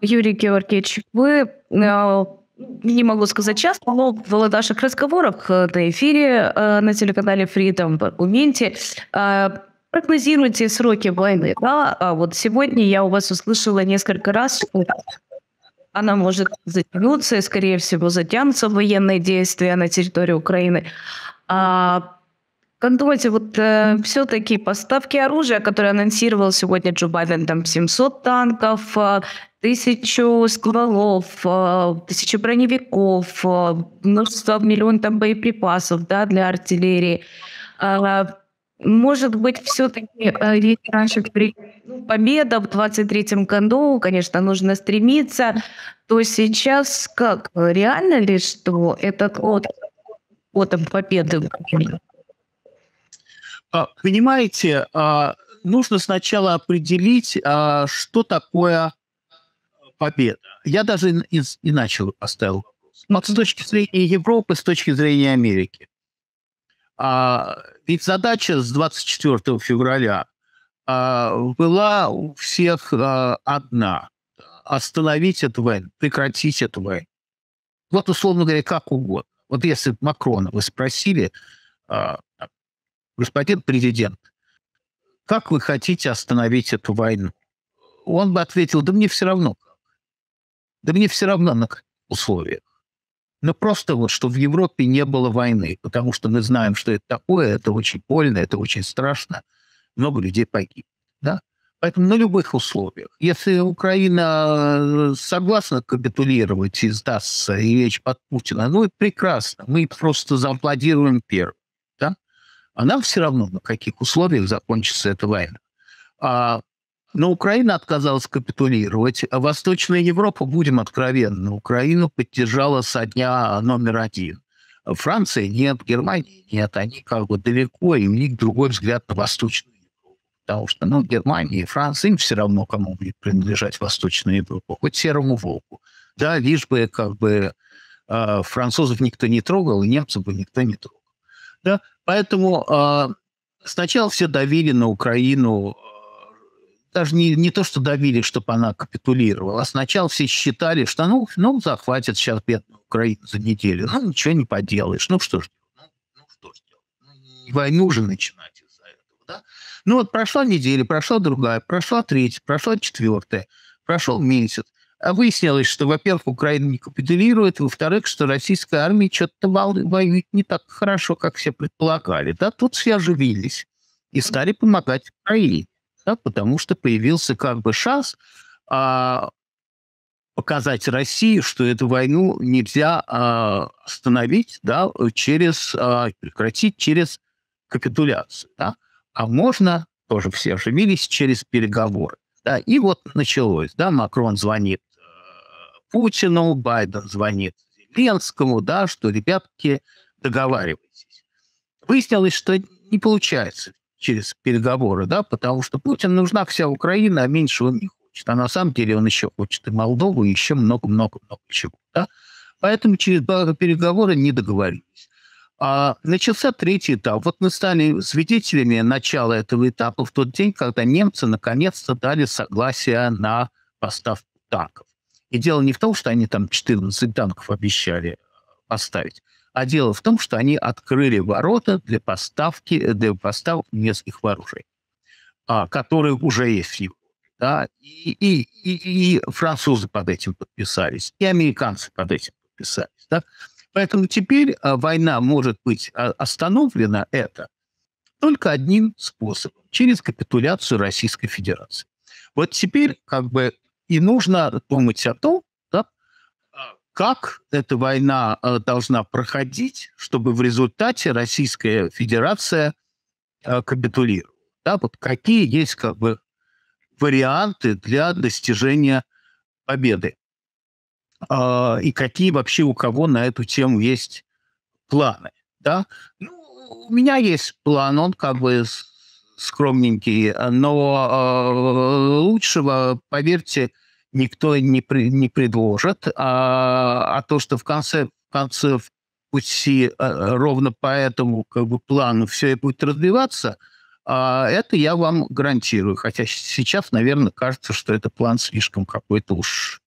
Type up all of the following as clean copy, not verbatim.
Юрий Георгиевич, вы, не могу сказать часто, но в наших разговорах на эфире на телеканале Freedom в «Аргументе» прогнозируйте сроки войны. Да? А вот сегодня я у вас услышала несколько раз, что она может затянуться, и, скорее всего, затянутся военные действия на территории Украины. Как думаете, вот все-таки поставки оружия, которые анонсировал сегодня Джо Байден, там 700 танков, 1000 стволов, 1000 броневиков, множество, миллион там боеприпасов, да, для артиллерии. Может быть, все-таки победа в 23-м году, конечно, нужно стремиться. То сейчас как? Реально ли, что этот от победы? Понимаете, нужно сначала определить, что такое победа. Я даже иначе поставил вопрос. Вот с точки зрения Европы, с точки зрения Америки. Ведь задача с 24 февраля была у всех одна. Остановить эту войну, прекратить эту войну. Вот, условно говоря, как угодно. Вот если Макрона вы спросили... Господин президент, как вы хотите остановить эту войну? Он бы ответил, да мне все равно. Да мне все равно на каких условиях. Но просто вот, чтобы в Европе не было войны, потому что мы знаем, что это такое, это очень больно, это очень страшно. Много людей погибло. Да? Поэтому на любых условиях. Если Украина согласна капитулировать и сдастся, и лечь под Путина, ну и прекрасно, мы просто зааплодируем первым. А нам все равно, на каких условиях закончится эта война. Но Украина отказалась капитулировать, а Восточная Европа, будем откровенны, Украину поддержала со дня номер один. Франция нет, Германия нет, они как бы далеко, и у них другой взгляд на Восточную Европу. Потому что Германия и Франция, им все равно, кому будет принадлежать Восточная Европа, хоть Серому Волку. Да, лишь бы как бы французов никто не трогал, и немцев бы никто не трогал. Да? Поэтому сначала все давили на Украину, даже не то, что давили, чтобы она капитулировала, а сначала все считали, что ну захватят сейчас бедную Украину за неделю, ну ничего не поделаешь, ну что ж делать, войну же начинать из-за этого, да? Ну вот прошла неделя, прошла другая, прошла третья, прошла четвертая, прошел месяц. А выяснилось, что, во-первых, Украина не капитулирует, во-вторых, что российская армия что-то воюет не так хорошо, как все предполагали. Да, тут все оживились и стали помогать Украине, да, потому что появился как бы шанс показать России, что эту войну нельзя остановить, да, прекратить через капитуляцию. Да, а можно, тоже все оживились, через переговоры. Да, и вот началось. Да, Макрон звонит Путину, Байден звонит Зеленскому, да, что, ребятки, договаривайтесь. Выяснилось, что не получается через переговоры, да, потому что Путину нужна вся Украина, а меньше он не хочет. А на самом деле он еще хочет и Молдову, и еще много-много-много чего. Да? Поэтому через переговоры не договорились. Начался третий этап. Вот мы стали свидетелями начала этого этапа в тот день, когда немцы наконец-то дали согласие на поставку танков. И дело не в том, что они там 14 танков обещали поставить, а дело в том, что они открыли ворота для поставок немецких вооружений, которые уже есть в Европе. Да? И французы под этим подписались, и американцы под этим подписались. Да? Поэтому теперь война может быть остановлена только одним способом – через капитуляцию Российской Федерации. Вот теперь как бы и нужно думать о том, да, как эта война должна проходить, чтобы в результате Российская Федерация капитулировала. Да, вот какие есть как бы варианты для достижения победы. И какие вообще у кого на эту тему есть планы, да? Ну, у меня есть план, он как бы скромненький, но лучшего, поверьте, никто не предложит, а то, что в конце пути ровно по этому как бы плану все и будет развиваться, Это я вам гарантирую. Хотя сейчас, наверное, кажется, что этот план слишком какой-то уж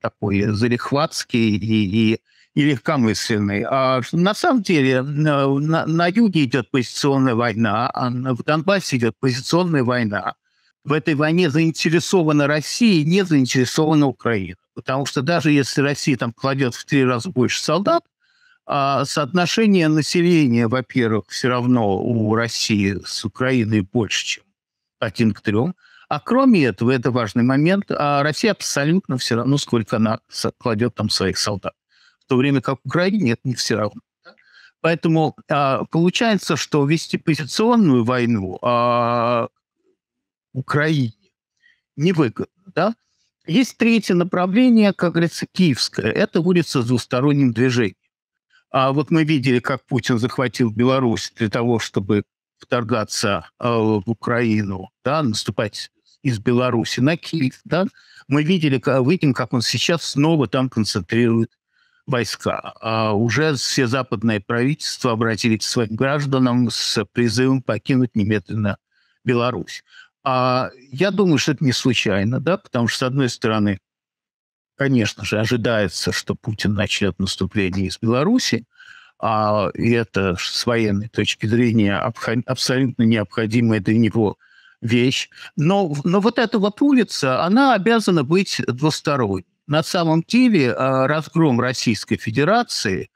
такой залихватский и легкомысленный. А на самом деле на юге идет позиционная война, а в Донбассе идет позиционная война. В этой войне заинтересована Россия, не заинтересована Украина. Потому что даже если Россия там кладет в 3 раза больше солдат, соотношение населения, во-первых, все равно у России с Украиной больше, чем 1 к 3. А кроме этого, это важный момент, Россия абсолютно все равно, сколько она кладет там своих солдат. В то время как Украине это не все равно. Поэтому получается, что вести позиционную войну Украине невыгодно, да? Есть третье направление, как говорится, киевское. Это улица с двусторонним движением. А вот мы видели, как Путин захватил Беларусь для того, чтобы вторгаться в Украину, да, наступать из Беларуси на Киев. Да. Мы видели, видим, как он сейчас снова там концентрирует войска. А уже все западные правительства обратились к своим гражданам с призывом покинуть немедленно Беларусь. Я думаю, что это не случайно, да, потому что, с одной стороны, конечно же, ожидается, что Путин начнет наступление из Беларуси, и это с военной точки зрения абсолютно необходимая для него вещь. Но вот эта вот улица, она обязана быть двусторонней. На самом деле разгром Российской Федерации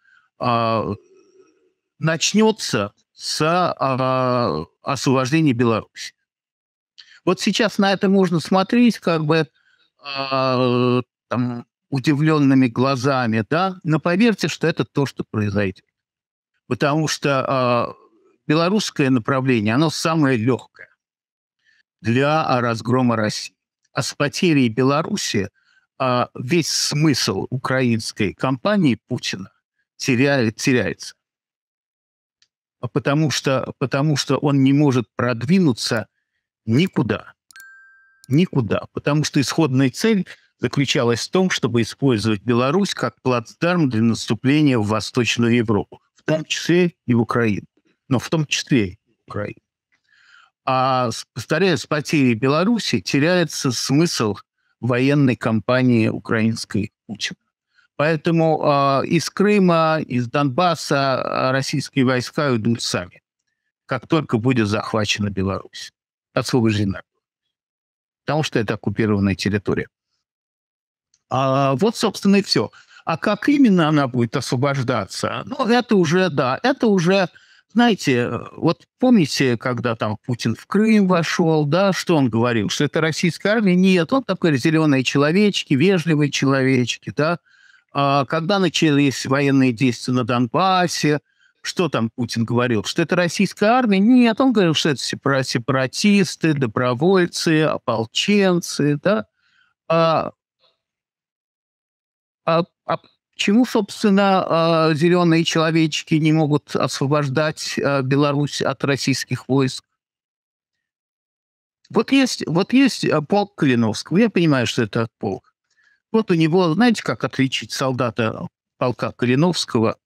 начнется с освобождения Беларуси. Вот сейчас на это можно смотреть как бы там, удивленными глазами, да, но поверьте, что это то, что произойдет. Потому что белорусское направление, оно самое легкое для разгрома России. А с потерей Беларуси весь смысл украинской кампании Путина теряется. Потому что он не может продвинуться никуда. Никуда. Потому что исходная цель заключалась в том, чтобы использовать Беларусь как плацдарм для наступления в Восточную Европу, в том числе и в Украину. Но в том числе и в Украину. А, повторяюсь, с потерей Беларуси теряется смысл военной кампании украинской Путина. Поэтому из Крыма, из Донбасса российские войска уйдут сами, как только будет захвачена Беларусь. Освобождена. Потому что это оккупированная территория. Вот, собственно, и все. А как именно она будет освобождаться? Ну, это уже, да, это уже, знаете, вот помните, когда там Путин в Крым вошел, да, что он говорил? Что это российская армия? Нет, он такой зеленые человечки, вежливые человечки, да. А когда начались военные действия на Донбассе, что там Путин говорил? Что это российская армия? Нет, он говорил, что это сепаратисты, добровольцы, ополченцы, да. А почему, собственно, зеленые человечки не могут освобождать Беларусь от российских войск? Вот есть полк Калиновского. Я понимаю, что это полк. Вот у него, знаете, как отличить солдата полка Калиновского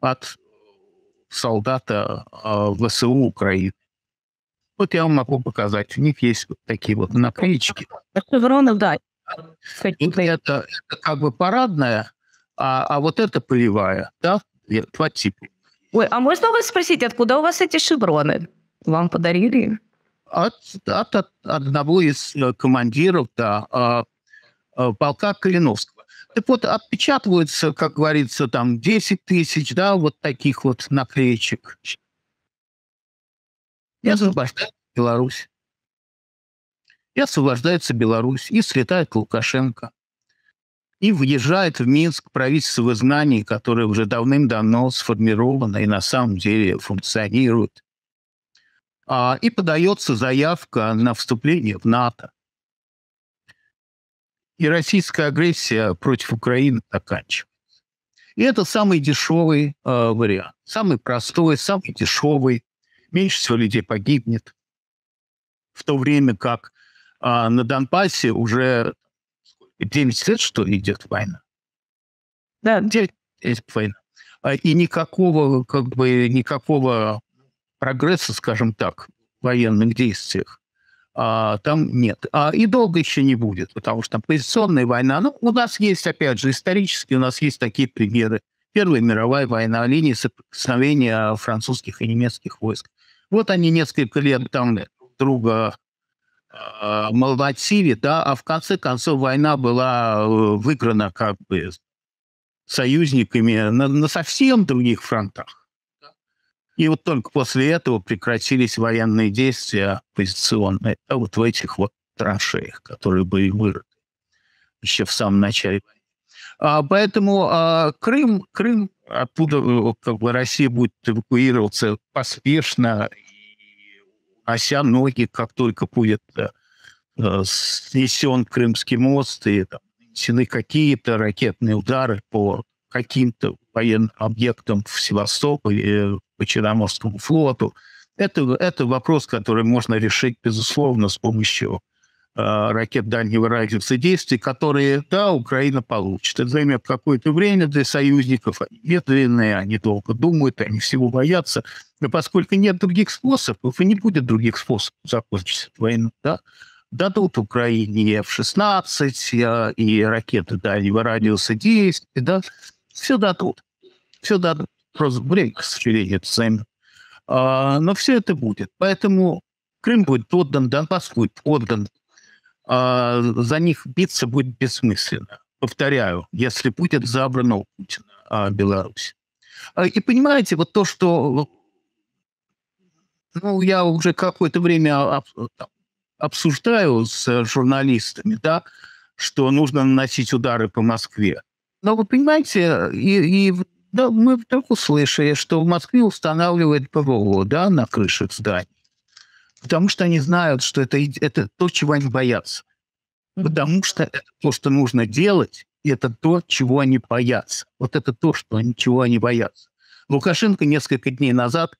от солдата ВСУ Украины? Вот я вам могу показать. У них есть вот такие вот наклеечки. Шевроны, да. Вот это как бы парадная, а вот это полевая, да? Два типа. Ой, а можно вас спросить, откуда у вас эти шевроны? Вам подарили? От одного из командиров, да, полка Калиновского. Так вот, отпечатываются, как говорится, там 10 тысяч, да, вот таких вот наклеечек. И освобождается Беларусь. И освобождается Беларусь, и слетает Лукашенко, и въезжает в Минск правительство изгнаний, которое уже давным-давно сформировано и на самом деле функционирует. И подается заявка на вступление в НАТО. И российская агрессия против Украины заканчивается. И это самый дешевый вариант, самый простой, самый дешевый. Меньше всего людей погибнет. В то время как на Донбассе уже 9 лет, что ли, идет война. Да. 9 лет война. И никакого прогресса, скажем так, военных действиях, там нет. И долго еще не будет, потому что там позиционная война, ну, у нас есть, опять же, исторически у нас есть такие примеры. Первая мировая война, линии соприкосновения французских и немецких войск. Вот они несколько лет там друга молотили, да, а в конце концов война была выиграна как бы союзниками на совсем других фронтах. И вот только после этого прекратились военные действия позиционные, а вот в этих вот траншеях, которые были вырыты еще в самом начале. Поэтому Крым, оттуда как бы Россия будет эвакуироваться поспешно, ося ноги, как только будет снесен Крымский мост и нанесены какие-то ракетные удары по каким-то военным объектам в Севастополе, по Черноморскому флоту. Это вопрос, который можно решить, безусловно, с помощью ракет дальнего радиуса действий, которые, да, Украина получит. Это займет какое-то время для союзников. Они медленные, они долго думают, они всего боятся. Но поскольку нет других способов, и не будет других способов закончить эту войну, да, дадут Украине и F-16, и ракеты дальнего радиуса действий, да, все дадут. Все дадут. Просто время, к сожалению, это займет. Но все это будет. Поэтому Крым будет отдан, Донбасс будет отдан. За них биться будет бессмысленно. Повторяю, если будет забрано у Путина Беларусь. И понимаете, вот то, что... Ну, я уже какое-то время обсуждаю с журналистами, да, что нужно наносить удары по Москве. Но вы понимаете, да, мы вдруг услышали, что в Москве устанавливают ПВО, да, на крышах зданий. Потому что они знают, что это то, чего они боятся. Потому что это то, что нужно делать, и это то, чего они боятся. Вот это то, чего они боятся. Лукашенко несколько дней назад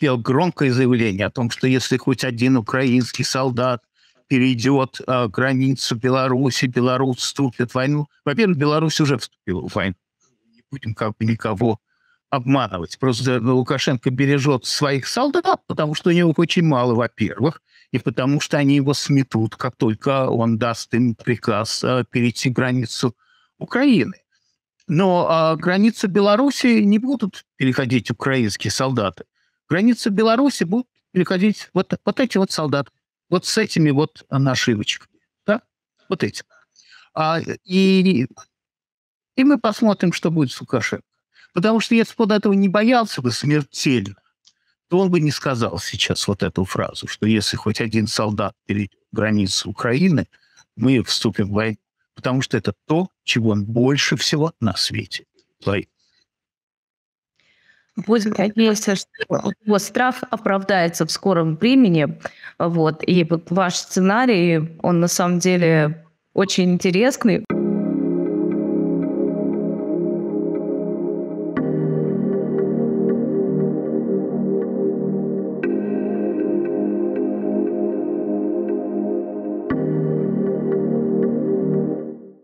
делал громкое заявление о том, что если хоть один украинский солдат перейдет границу Беларуси, Беларусь вступит в войну. Во-первых, Беларусь уже вступила в войну. Не будем как бы никого обманывать. Просто Лукашенко бережет своих солдат, потому что у него очень мало, во-первых, и потому что они его сметут, как только он даст им приказ перейти границу Украины. Но границу Беларуси не будут переходить украинские солдаты. Границу Беларуси будут переходить вот эти вот солдаты, вот с этими вот нашивочками, да? Вот эти. И мы посмотрим, что будет с Лукашенко. Потому что если бы он этого не боялся бы смертельно, то он бы не сказал сейчас вот эту фразу, что если хоть один солдат перейдет границу Украины, мы вступим в войну. Потому что это то, чего он больше всего на свете. Будем надеяться, что его страх оправдается в скором времени. Вот. И вот ваш сценарий, он на самом деле очень интересный.